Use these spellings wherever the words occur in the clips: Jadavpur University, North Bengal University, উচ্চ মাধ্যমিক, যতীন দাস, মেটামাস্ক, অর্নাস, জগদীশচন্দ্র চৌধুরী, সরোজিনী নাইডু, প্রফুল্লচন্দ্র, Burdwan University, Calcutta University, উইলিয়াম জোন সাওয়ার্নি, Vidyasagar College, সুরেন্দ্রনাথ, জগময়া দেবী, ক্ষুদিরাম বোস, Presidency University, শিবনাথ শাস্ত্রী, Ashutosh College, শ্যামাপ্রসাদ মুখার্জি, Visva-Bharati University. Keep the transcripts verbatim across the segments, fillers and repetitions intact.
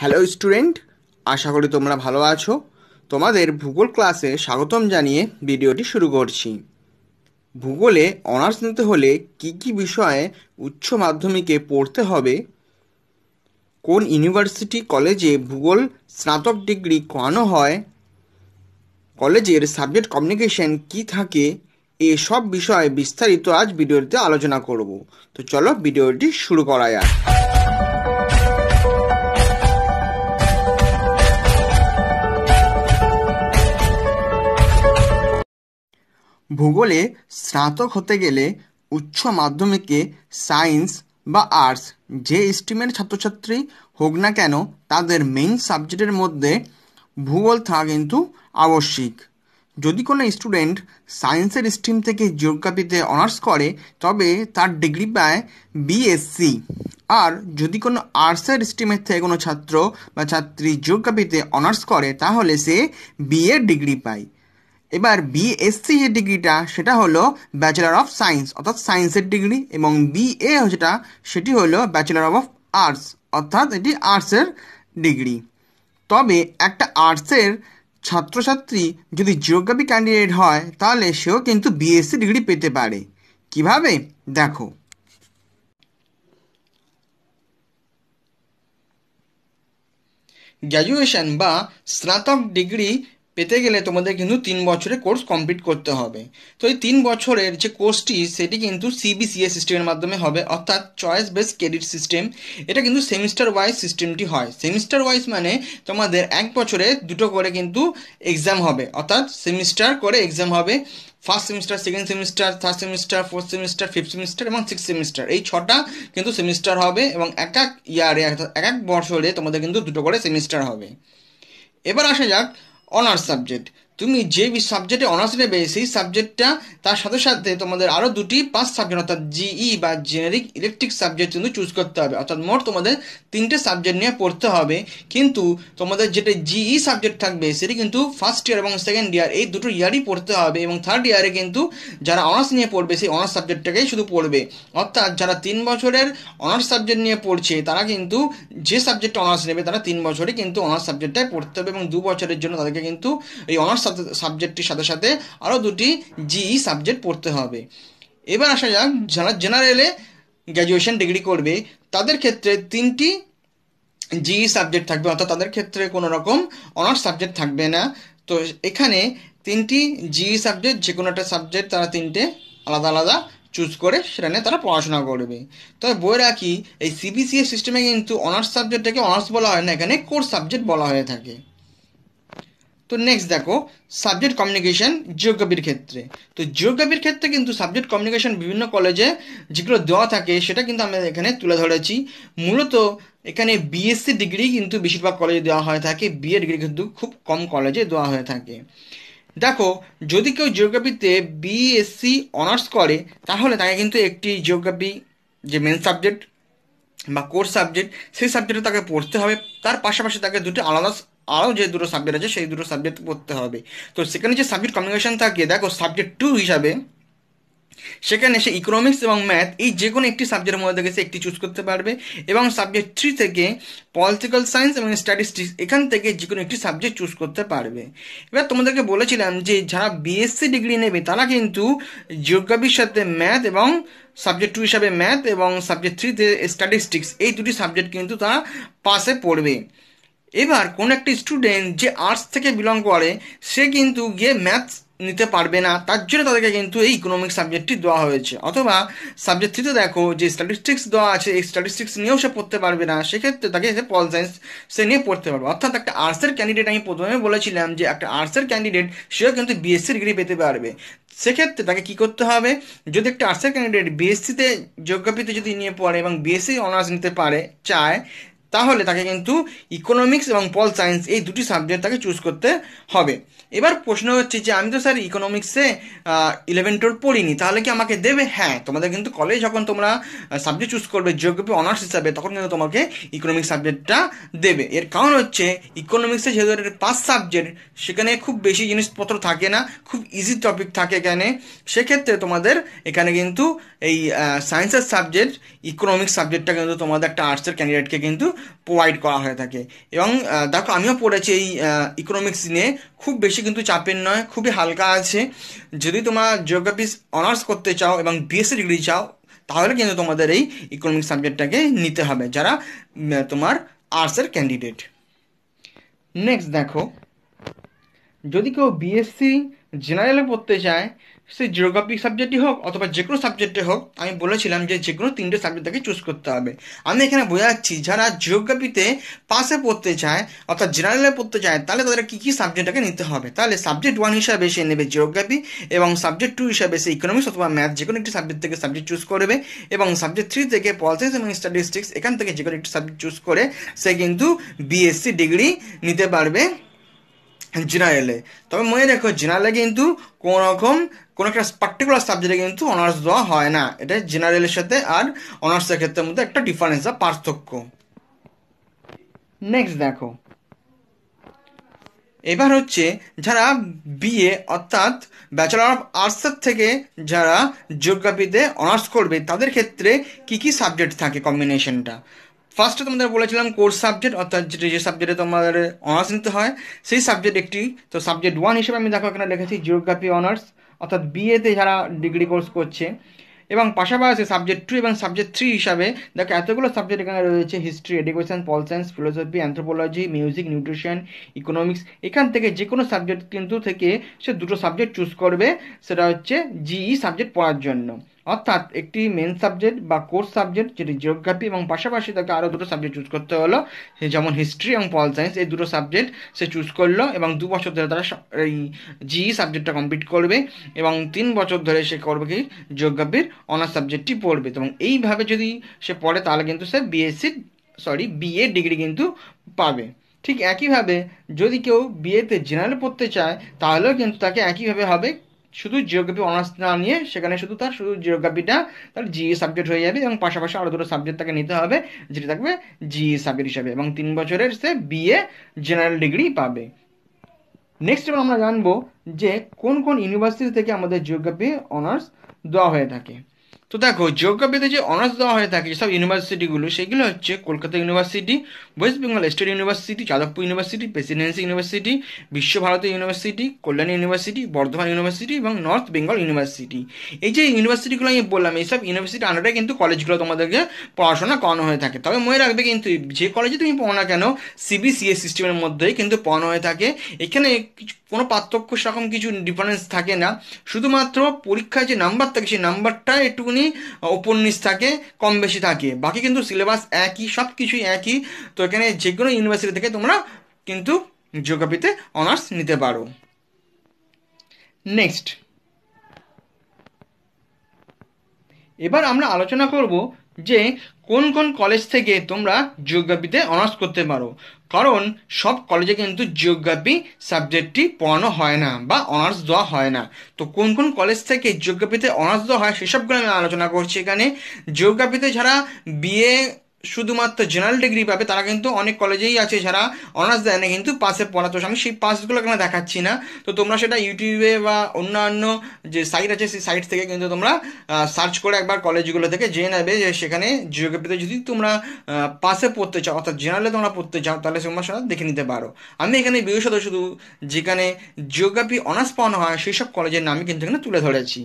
Hello student, আশা করি তোমরা ভালো আছো। তোমাদের ভূগোল ক্লাসে স্বাগতম জানিয়ে ভিডিওটি শুরু করছি। ভূগোলে অনার্স নিতে হলে কি কি বিষয়ে উচ্চ মাধ্যমিকে পড়তে হবে, কোন ইউনিভার্সিটি কলেজে ভূগোল স্নাতক ডিগ্রি করানো হয়, কলেজের সাবজেক্ট কমিউনিকেশন কি থাকে, এসব বিষয়ে বিস্তারিত আজ ভিডিওতে আলোচনা করব। তো চলো ভিডিওটি শুরু করা যাক। ভূগোলে স্নাতক হতে গেলে উচ্চ মাধ্যমিকে সায়েন্স বা আর্টস যে স্ট্রিমের ছাত্রছাত্রী হোক না কেন তাদের মেইন সাবজেক্টের মধ্যে ভূগোল থাকা কিন্তু আবশ্যিক। যদি কোনো স্টুডেন্ট সায়েন্সের স্ট্রিম থেকে জিওগ্রাফিতে অনার্স করে তবে তার ডিগ্রি পায় বিএসসি, আর যদি কোনো আর্টসের স্ট্রিমের থেকে কোনো ছাত্র বা ছাত্রী জিওগ্রাফিতে অনার্স করে তাহলে সে বিএ ডিগ্রি পায়। এবার বিএসসি যে ডিগ্রিটা সেটা হলো ব্যাচেলার অফ সায়েন্স অর্থাৎ সায়েন্সের ডিগ্রি, এবং বিএ যেটা সেটি হলো ব্যাচেলার অফ আর্টস অর্থাৎ এটি আর্টসের ডিগ্রি। তবে একটা আর্টসের ছাত্রছাত্রী যদি জিওগ্রাফি ক্যান্ডিডেট হয় তাহলে সেও কিন্তু বিএসসি ডিগ্রি পেতে পারে। কিভাবে দেখো, গ্র্যাজুয়েশন বা স্নাতক ডিগ্রি পেতে গেলে তোমাদের কিন্তু তিন বছরের কোর্স কমপ্লিট করতে হবে। তো এই তিন বছরের যে কোর্সটি সেটি কিন্তু সিবিসিএস সিস্টেমের মাধ্যমে হবে অর্থাৎ চয়েস বেস ক্রেডিট সিস্টেম। এটা কিন্তু সেমিস্টার ওয়াইজ সিস্টেমটি হয়। সেমিস্টার ওয়াইজ মানে তোমাদের এক বছরে দুটো করে কিন্তু এক্সাম হবে অর্থাৎ সেমিস্টার করে এক্সাম হবে। First semester, second semester, third semester, fourth semester, fifth semester এবং সিক্স সেমিস্টার, এই ছটা কিন্তু সেমিস্টার হবে এবং এক এক ইয়ারে অর্থাৎ এক এক বছরে তোমাদের কিন্তু দুটো করে সেমিস্টার হবে। এবার আসা যাক অনার্স সাবজেক্ট। তুমি যে সাবজেক্টে অনার্স নেবে সেই সাবজেক্টটা তার সাথে সাথে তোমাদের আরও দুটি পাস সাবজেক্ট অর্থাৎ জিই বা জেনারিক ইলেকট্রিক সাবজেক্ট কিন্তু চুজ করতে হবে। অর্থাৎ মোট তোমাদের তিনটে সাবজেক্ট নিয়ে পড়তে হবে, কিন্তু তোমাদের যেটা জিই সাবজেক্ট থাকবে সেটি কিন্তু ফার্স্ট ইয়ার এবং সেকেন্ড ইয়ার এই দুটো ইয়ারই পড়তে হবে, এবং থার্ড ইয়ারে কিন্তু যারা অনার্স নিয়ে পড়বে সেই অনার্স সাবজেক্টটাকেই শুধু পড়বে। অর্থাৎ যারা তিন বছরের অনার্স সাবজেক্ট নিয়ে পড়ছে তারা কিন্তু যে সাবজেক্টটা অনার্স নেবে তারা তিন বছরে কিন্তু অনার্স সাবজেক্টটাই পড়তে হবে, এবং দু বছরের জন্য তাদেরকে কিন্তু এই অনার্স সাবজেক্টটির সাথে সাথে আরও দুটি জিই সাবজেক্ট পড়তে হবে। এবার আসা যাক যারা জেনারেলে গ্র্যাজুয়েশন ডিগ্রি করবে তাদের ক্ষেত্রে তিনটি জিই সাবজেক্ট থাকবে অর্থাৎ তাদের ক্ষেত্রে কোনো রকম অনার্স সাবজেক্ট থাকবে না। তো এখানে তিনটি জিই সাবজেক্ট, যে কোনো একটা সাবজেক্ট তারা তিনটে আলাদা আলাদা চুজ করে সেটা নিয়ে তারা পড়াশোনা করবে। তবে বই রাখি এই সিবিসিএস সিস্টেমে কিন্তু অনার্স সাবজেক্টটাকে অনার্স বলা হয় না, এখানে কোর সাবজেক্ট বলা হয়ে থাকে। তো নেক্সট দেখো সাবজেক্ট কমিউনিকেশন জিওগ্রাফির ক্ষেত্রে। তো জিওগ্রাফির ক্ষেত্রে কিন্তু সাবজেক্ট কমিউনিকেশন বিভিন্ন কলেজে যেগুলো দেওয়া থাকে সেটা কিন্তু আমরা এখানে তুলে ধরেছি। মূলত এখানে বিএসসি ডিগ্রি কিন্তু বেশিরভাগ কলেজে দেওয়া হয়ে থাকে, বিএ ডিগ্রি কিন্তু খুব কম কলেজে দেওয়া হয়ে থাকে। দেখো যদি কেউ জিওগ্রাফিতে বিএসসি অনার্স করে তাহলে তাকে কিন্তু একটি জিওগ্রাফি যে মেন সাবজেক্ট বা কোর সাবজেক্ট সেই সাবজেক্টে তাকে পড়তে হবে, তার পাশাপাশি তাকে দুটো আলাদা আরও যে দুটো সাবজেক্ট আছে সেই দুটো সাবজেক্ট পড়তে হবে। তো সেখানে যে সাবজেক্ট কমিউনিকেশন থাকে দেখো সাবজেক্ট টু হিসাবে সেখানে সে ইকোনমিক্স এবং ম্যাথ এই যে কোনো একটি সাবজেক্টের মধ্যে থেকে সে একটি চুজ করতে পারবে, এবং সাবজেক্ট থ্রি থেকে পলিটিক্যাল সায়েন্স এবং স্ট্যাটিস্টিক্স এখান থেকে যে কোনো একটি সাবজেক্ট চুজ করতে পারবে। এবার তোমাদেরকে বলেছিলাম যে যারা বিএসসি ডিগ্রি নেবে তারা কিন্তু জিওগ্রাফির সাথে ম্যাথ এবং সাবজেক্ট টু হিসাবে ম্যাথ এবং সাবজেক্ট থ্রিতে স্ট্যাটিস্টিক্স এই দুটি সাবজেক্ট কিন্তু তারা পাশে পড়বে। এবার কোন একটা স্টুডেন্ট যে আর্টস থেকে বিলং করে সে কিন্তু গিয়ে ম্যাথস নিতে পারবে না, তার জন্য তাদেরকে কিন্তু এই ইকোনমিক সাবজেক্টটি দেওয়া হয়েছে। অথবা সাবজেক্ট থ্রিতে দেখো যে স্ট্যাটিস্টিক্স দেওয়া আছে এই স্ট্যাটিস্টিক্স নিয়েও সে পড়তে পারবে না, সেক্ষেত্রে তাকে সে পল সায়েন্স সে নিয়ে পড়তে পারবে। অর্থাৎ একটা আর্টসের ক্যান্ডিডেট, আমি প্রথমে বলেছিলাম যে একটা আর্টসের ক্যান্ডিডেট সেও কিন্তু বিএসসি ডিগ্রি পেতে পারবে। সেক্ষেত্রে তাকে কী করতে হবে, যদি একটা আর্টসের ক্যান্ডিডেট বিএসসিতে জিওগ্রাফিতে যদি নিয়ে পড়ে এবং বিএসসি অনার্স নিতে পারে চায় তাহলে তাকে কিন্তু ইকোনমিক্স এবং পল সায়েন্স এই দুটি সাবজেক্ট তাকে চুজ করতে হবে। এবার প্রশ্ন হচ্ছে যে আমি তো স্যার ইকোনমিক্সে ইলেভেন টুয়েলভ পড়িনি তাহলে কি আমাকে দেবে? হ্যাঁ, তোমাদের কিন্তু কলেজ যখন তোমরা সাবজেক্ট চুজ করবে জিওগ্রাফি অনার্স হিসাবে তখন কিন্তু তোমাকে ইকোনমিক্স সাবজেক্টটা দেবে। এর কারণ হচ্ছে ইকোনমিক্সে যেহেতু একটা পাস সাবজেক্ট সেখানে খুব বেশি জিনিসপত্র থাকে না, খুব ইজি টপিক থাকে এখানে, সেক্ষেত্রে তোমাদের এখানে কিন্তু এই সায়েন্সের সাবজেক্ট ইকোনমিক্স সাবজেক্টটা কিন্তু তোমাদের একটা আর্টসের ক্যান্ডিডেটকে কিন্তু প্রোভাইড করা হয়ে থাকে। এবং দেখো আমিও পড়েছি এই ইকোনমিক্স নিয়ে, খুব বেশি কিন্তু চাপের নয়, খুবই হালকা আছে। যদি তোমরা জিওগ্রাফি অনার্স করতে চাও এবং বিএসসি ডিগ্রি চাও তাহলে কিন্তু তোমাদের এই ইকোনমিক্স সাবজেক্টটাকে নিতে হবে, যারা তোমার আর্টসের ক্যান্ডিডেট। নেক্সট দেখো, যদি কেউ বিএসসি জেনারেলে পড়তে চায় সে জিওগ্রাফি সাবজেক্টই হোক অথবা যে কোনো সাবজেক্টে হোক, আমি বলেছিলাম যে যে কোনো তিনটে সাবজেক্টটাকে চুজ করতে হবে। আমি এখানে বোঝাচ্ছি যারা জিওগ্রাফিতে পাশে পড়তে চায় অর্থাৎ জেনারেলে পড়তে চায় তাহলে তাদের কী কী সাবজেক্টটাকে নিতে হবে। তাহলে সাবজেক্ট ওয়ান হিসাবে সে নেবে জিওগ্রাফি, এবং সাবজেক্ট টু হিসাবে সে ইকোনমিক্স অথবা ম্যাথ যে কোনো একটি সাবজেক্ট থেকে সাবজেক্ট চুজ করবে, এবং সাবজেক্ট থ্রি থেকে পলিটিক্স এবং স্ট্যাটিস্টিক্স এখান থেকে যে কোনো একটি সাবজেক্ট চুজ করে সে কিন্তু বিএসসি ডিগ্রি নিতে পারবে জেনারেলে। তবে মনে রেখো জেনারেলে কিন্তু কোনো রকম কোনো একটা পার্টিকুলার সাবজেক্টে কিন্তু অনার্স দেওয়া হয় না, এটা জেনারেলের সাথে আর অনার্সের ক্ষেত্রের মধ্যে একটা ডিফারেন্স বা পার্থক্য। নেক্সট দেখো, এবার হচ্ছে যারা বিএ অর্থাৎ ব্যাচেলর অফ আর্টসের থেকে যারা জিওগ্রাফিতে অনার্স করবে তাদের ক্ষেত্রে কী কী সাবজেক্ট থাকে কম্বিনেশনটা। ফার্স্টে তোমাদের বলেছিলাম কোর্স সাবজেক্ট অর্থাৎ যেটা যে সাবজেক্টে তোমাদের অনার্স নিতে হয় সেই সাবজেক্ট একটি। তো সাবজেক্ট ওয়ান হিসেবে আমি দেখো এখানে লিখেছি জিওগ্রাফি অনার্স অর্থাৎ বিএতে যারা ডিগ্রি কোর্স করছে, এবং পাশাপাশি সাবজেক্ট টু এবং সাবজেক্ট থ্রি হিসাবে দেখো এতগুলো সাবজেক্ট এখানে রয়েছে history, education, pol science, philosophy, anthropology, music, nutrition, economics. এখান থেকে যে কোনো সাবজেক্ট কিন্তু থেকে সে দুটো সাবজেক্ট চুজ করবে, সেটা হচ্ছে জিই সাবজেক্ট পড়ার জন্য। অর্থাৎ একটি মেন সাবজেক্ট বা কোর্স সাবজেক্ট যেটি জিওগ্রাফি, এবং পাশাপাশি তাকে আরও দুটো সাবজেক্ট চুজ করতে হলো যেমন হিস্ট্রি এবং পল সায়েন্স, এই দুটো সাবজেক্ট সে চুজ করলো এবং দু বছর ধরে তারা এই জিই সাবজেক্টটা কমপ্লিট করবে এবং তিন বছর ধরে সে করবে কি জিওগ্রাফির অনার্স সাবজেক্টটি পড়বে। এবং এইভাবে যদি সে পড়ে তাহলে কিন্তু সে বিএসসি সরি বিএ ডিগ্রি কিন্তু পাবে। ঠিক একইভাবে যদি কেউ বিএতে জেনারেল পড়তে চায় তাহলেও কিন্তু তাকে একইভাবে হবে, শুধু জিওগ্রাফি অনার্স না নিয়ে সেখানে শুধু তার শুধু জিওগ্রাফিটা তার জিই সাবজেক্ট হয়ে যাবে, এবং পাশাপাশি আরও দুটো সাবজেক্ট তাকে নিতে হবে যেটা থাকবে জিই সাবজেক্ট হিসাবে, এবং তিন বছরের সে বিএ জেনারেল ডিগ্রি পাবে। নেক্সট এবার আমরা জানবো যে কোন কোন ইউনিভার্সিটি থেকে আমাদের জিওগ্রাফি অনার্স দেওয়া হয়ে থাকে। তো দেখো জিওগ্রাফিতে যে অনার্স দেওয়া হয়ে থাকে যেসব ইউনিভার্সিটিগুলো সেগুলো হচ্ছে Kolkata university, West Bengal state university, Jadavpur university, Presidency university, Visva Bharati university, Kalyani university, Bardhaman university এবং নর্থ বেঙ্গল ইউনিভার্সিটি। এই যে ইউনিভার্সিটিগুলো আমি বললাম এইসব ইউনিভার্সিটি আন্ডারে কিন্তু কলেজগুলো তোমাদেরকে পড়াশোনা করানো হয়ে থাকে। তবে মনে রাখবে কিন্তু যে কলেজে তুমি পড়ো না কেন সিবিসিএস সিস্টেমের মধ্যেই কিন্তু পড়ানো হয়ে থাকে, এখানে কোনো পার্থক্য সেরকম কিছু ডিফারেন্স থাকে না, শুধুমাত্র পরীক্ষায় যে নাম্বার থাকে সেই নাম্বারটা একটুকুনি ওপর নিচ থাকে, কম বেশি থাকে, বাকি কিন্তু সিলেবাস একই, সব কিছুই একই। তো এখানে যে কোনো ইউনিভার্সিটি থেকে তোমরা কিন্তু জিওগ্রাফিতে অনার্স নিতে পারো। নেক্সট এবার আমরা আলোচনা করব যে কোন কোন কলেজ থেকে তোমরা জিওগ্রাফিতে অনার্স করতে পারো, কারণ সব কলেজে কিন্তু জিওগ্রাফি সাবজেক্টটি পড়ানো হয় না বা অনার্স দেওয়া হয় না। তো কোন কোন কলেজ থেকে জিওগ্রাফিতে অনার্স দেওয়া হয় সেসবগুলো আমি আলোচনা করছি। এখানে জিওগ্রাফিতে যারা বিএ শুধুমাত্র জেনারেল ডিগ্রি পাবে তারা কিন্তু অনেক কলেজেই আছে যারা অনার্স দেয় না কিন্তু পাশে পড়া, তো আমি সেই পাসগুলো এখানে দেখাচ্ছি না, তো তোমরা সেটা ইউটিউবে বা অন্যান্য যে সাইট আছে সেই সাইট থেকে কিন্তু তোমরা সার্চ করে একবার কলেজগুলো থেকে জেনে নেবে যে সেখানে জিওগ্রাফিতে যদি তোমরা পাশে পড়তে চাও অর্থাৎ জেনারেলে তোমরা পড়তে চাও তাহলে তোমরা সেটা দেখে নিতে পারো। আমি এখানে বিশেষত শুধু যেখানে জিওগ্রাফি অনার্স পাওয়ানো হয় সেই সব কলেজের নামই কিন্তু এখানে তুলে ধরেছি।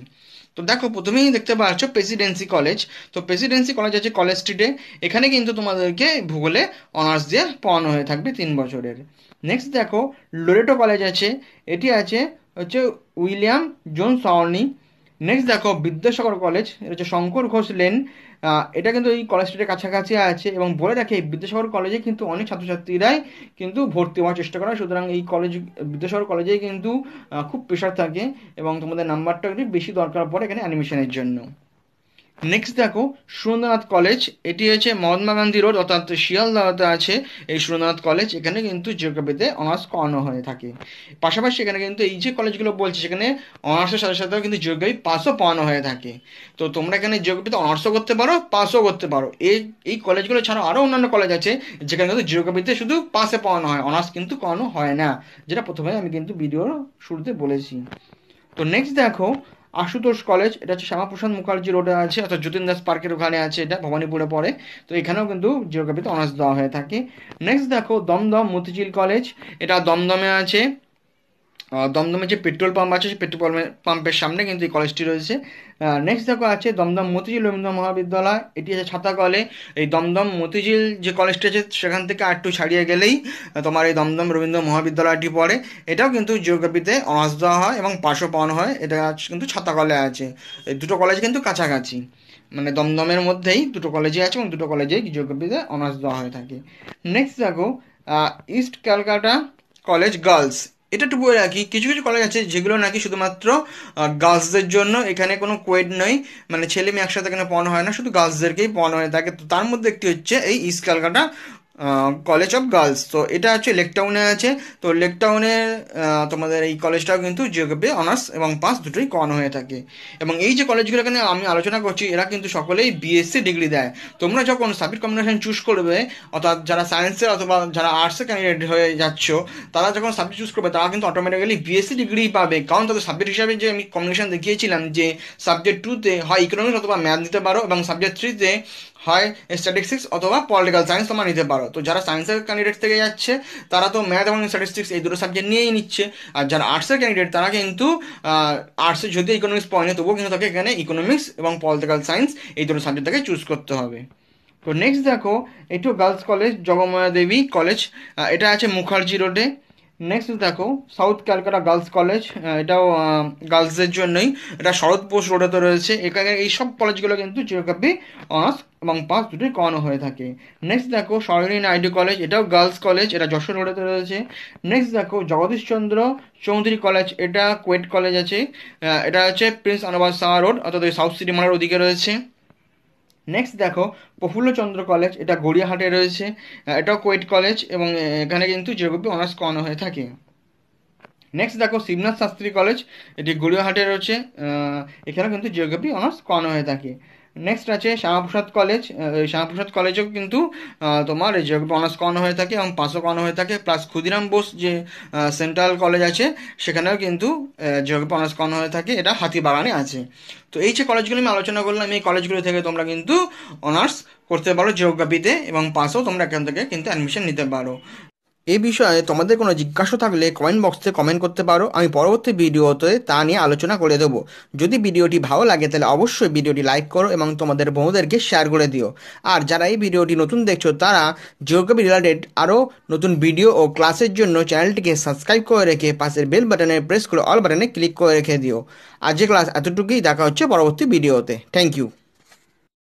তো দেখো প্রথমেই দেখতে পাচ্ছ প্রেসিডেন্সি কলেজ। তো প্রেসিডেন্সি কলেজ আছে কলেজ স্ট্রিটে, এখানে কিন্তু তোমাদেরকে ভূগোলে অনার্স দিয়ে পড়ানো হয়ে থাকবে তিন বছরের। নেক্সট দেখো লোরেটো কলেজ আছে, এটি আছে হচ্ছে উইলিয়াম জোন সাওয়ার্নি। নেক্সট দেখো বিদ্যাসাগর কলেজ, এটা হচ্ছে শঙ্কর ঘোষ লেন, এটা কিন্তু এই কলেজ স্ট্রিটের কাছাকাছি আছে, এবং বলে রাখে এই বিদ্যাসাগর কলেজে কিন্তু অনেক ছাত্রছাত্রীরাই কিন্তু ভর্তি হওয়ার চেষ্টা করে, সুতরাং এই কলেজ বিদ্যাসাগর কলেজেই কিন্তু খুব প্রেশার থাকে এবং তোমাদের নাম্বারটা একটু বেশি দরকার পড়ে এখানে অ্যাডমিশনের জন্য। নেক্সট দেখো সুরেন্দ্রনাথ কলেজ, এটি হচ্ছে মহাত্মা গান্ধী রোড অর্থাৎ শিয়ালদাতে আছে এই সুরেন্দ্রনাথ কলেজ, এখানে কিন্তু জিওগ্রাফিতে অনার্স করানো হয়ে থাকে। পাশাপাশি এখানে কিন্তু এই যে কলেজগুলো বলছি সেখানে অনার্সের সাথে সাথেও কিন্তু জিওগ্রাফি পাসও পড়ানো হয়ে থাকে। তো তোমরা এখানে জিওগ্রাফিতে অনার্সও করতে পারো পাসও করতে পারো। এই এই কলেজগুলো ছাড়াও আরও অন্যান্য কলেজ আছে যেখানে কিন্তু জিওগ্রাফিতে শুধু পাসে পড়ানো হয়, অনার্স কিন্তু করানো হয় না, যেটা প্রথমে আমি কিন্তু ভিডিওর শুরুতে বলেছি। তো নেক্সট দেখো Ashutosh College, এটা হচ্ছে শ্যামাপ্রসাদ মুখার্জি রোডে আছে, অর্থাৎ যতীন দাস পার্কের ওখানে আছে, এটা ভবানীপুরে পড়ে। তো এখানেও কিন্তু জিওগ্রাফিতে অনার্স দেওয়া হয়ে থাকে। নেক্সট দেখো দমদম মতিঝিল কলেজ, এটা দমদমে আছে। দমদমে যে পেট্রোল পাম্প আছে সেই পেট্রোল পাম্পের সামনে কিন্তু এই কলেজটি রয়েছে। নেক্সট দেখো আছে দমদম মতিঝিল রবীন্দ্র মহাবিদ্যালয়, এটি আছে ছাতাকলে। এই দমদম মতিঝিল যে কলেজটি আছে সেখান থেকে আর একটু ছাড়িয়ে গেলেই তোমার এই দমদম রবীন্দ্র মহাবিদ্যালয়টি পড়ে, এটাও কিন্তু জিওগ্রাফিতে অনার্স দেওয়া হয় এবং পাশও পাওয়ানো হয়। এটা কিন্তু ছাতাকলে আছে। এই দুটো কলেজ কিন্তু কাছাকাছি, মানে দমদমের মধ্যেই দুটো কলেজে আছে এবং দুটো কলেজেই জিওগ্রাফিতে অনার্স দেওয়া হয়ে থাকে। নেক্সট দেখো ইস্ট ক্যালকাটা কলেজ গার্লস, এটা একটু বলে রাখি কিছু কিছু কলেজ আছে যেগুলো নাকি শুধুমাত্র গার্লসদের জন্য, এখানে কোনো কোয়েড নয়, মানে ছেলে মেয়ে একসাথে এখানে পড়ানো হয় না, শুধু গার্লসদেরকেই পড়ানো হয়ে থাকে। তো তার মধ্যে একটি হচ্ছে এই east Calcutta college of girls. তো এটা হচ্ছে লেকটাউনে আছে। তো লেকটাউনে তোমাদের এই কলেজটাও কিন্তু জিওগ্রাফি অনার্স এবং পাস দুটোই করানো হয়ে থাকে। এবং এই যে কলেজগুলো এখানে আমি আলোচনা করছি এরা কিন্তু সকলেই বিএসসি ডিগ্রি দেয়। তোমরা যখন সাবজেক্ট কম্বিনেশন চুজ করবে, অর্থাৎ যারা সায়েন্সের অথবা যারা আর্টসের ক্যান্ডিডেট হয়ে যাচ্ছ তারা যখন সাবজেক্ট চুজ করবে তারা কিন্তু অটোমেটিক্যালি বিএসসি ডিগ্রি পাবে, কারণ তাদের সাবজেক্ট হিসাবে যে আমি কম্বিনেশন দেখিয়েছিলাম যে সাবজেক্ট টুতে হয় ইকোনমিক্স অথবা ম্যাথ দিতে পারো এবং সাবজেক্ট থ্রিতে হয় স্ট্যাটিস্টিক্স অথবা পলিটিক্যাল সায়েন্স তোমরা নিতে পারো। তো যারা সায়েন্সের ক্যান্ডিডেট থেকে যাচ্ছে তারা তো ম্যাথ এবং স্ট্যাটিস্টিক্স এই দুটো সাবজেক্ট নিয়েই নিচ্ছে, আর যারা আর্টসের ক্যান্ডিডেট তারা কিন্তু আর্টসে যদি ইকোনমিক্স পড়ে তবুও কিন্তু তাকে এখানে ইকোনমিক্স এবং পলিটিক্যাল সায়েন্স এই দুটো সাবজেক্ট তাকে চুজ করতে হবে। তো নেক্সট দেখো একটু গার্লস কলেজ জগময়া দেবী কলেজ, এটা আছে মুখার্জি রোডে। নেক্সট দেখো সাউথ ক্যালকাটা গার্লস কলেজ, এটাও গার্লসদের জন্যই, এটা শরৎ বোস রোডেতে রয়েছে। এখানে এইসব কলেজগুলো কিন্তু জিওগ্রাফি অনার্স এবং পাস দুটোই করানো হয়ে থাকে। নেক্সট দেখো সরোজিনী নাইডু কলেজ, এটাও গার্লস কলেজ, এটা যশোর রোডেতে রয়েছে। নেক্সট দেখো জগদীশচন্দ্র চৌধুরী কলেজ, এটা কোয়েট কলেজ আছে, এটা হচ্ছে প্রিন্স আনোয়ার শাহ রোড অর্থাৎ সাউথ সিটি মলের ওদিকে রয়েছে। নেক্সট দেখো প্রফুল্লচন্দ্র কলেজ, এটা গড়িয়াহাটে রয়েছে, এটাও কোয়েট কলেজ এবং এখানে কিন্তু জিওগ্রাফি অনার্স করানো হয়ে থাকে। নেক্সট দেখো শিবনাথ শাস্ত্রী কলেজ, এটি গড়িয়াহাটে রয়েছে, এখানেও কিন্তু জিওগ্রাফি অনার্স করানো হয়ে থাকে। নেক্সট আছে শ্যামাপ্রসাদ কলেজ, শ্যামাপ্রসাদ কলেজেও কিন্তু তোমার এই জিওগ্রাফি অনার্স করানো হয়ে থাকে এবং পাসও করানো হয়ে থাকে। প্লাস ক্ষুদিরাম বোস যে সেন্ট্রাল কলেজ আছে সেখানেও কিন্তু জিওগ্রাফি অনার্স করানো হয়ে থাকে, এটা হাতিবাগানে আছে। তো এই যে কলেজগুলো আমি আলোচনা করলাম এই কলেজগুলো থেকে তোমরা কিন্তু অনার্স করতে পারো জিওগ্রাফিতে এবং পাসও তোমরা এখান থেকে কিন্তু অ্যাডমিশন নিতে পারো। এই বিষয়ে তোমাদের কোনো জিজ্ঞাসা থাকলে কমেন্ট বক্সে কমেন্ট করতে পারো, আমি পরবর্তী ভিডিওতে তা নিয়ে আলোচনা করে দেবো। যদি ভিডিওটি ভালো লাগে তাহলে অবশ্যই ভিডিওটি লাইক করো এবং তোমাদের বন্ধুদেরকে শেয়ার করে দিও। আর যারা এই ভিডিওটি নতুন দেখছো তারা জিওগ্রাফি রিলেটেড আরও নতুন ভিডিও ও ক্লাসের জন্য চ্যানেলটিকে সাবস্ক্রাইব করে রেখে পাশের বেল বাটনে প্রেস করে অল বাটনে ক্লিক করে রেখে দিও। আজকে ক্লাস এতটুকুই, দেখা হচ্ছে পরবর্তী ভিডিওতে। Thank you.